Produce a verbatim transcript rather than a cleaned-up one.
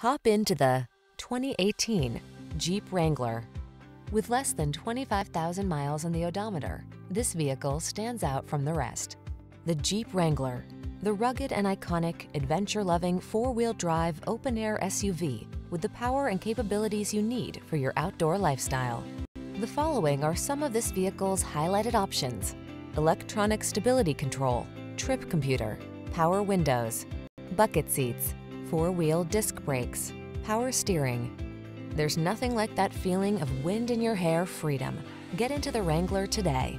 Hop into the twenty eighteen Jeep Wrangler. With less than twenty-five thousand miles on the odometer, this vehicle stands out from the rest. The Jeep Wrangler, the rugged and iconic, adventure-loving four-wheel drive open-air S U V with the power and capabilities you need for your outdoor lifestyle. The following are some of this vehicle's highlighted options: electronic stability control, trip computer, power windows, bucket seats, four-wheel disc brakes, power steering. There's nothing like that feeling of wind in your hair freedom. Get into the Wrangler today.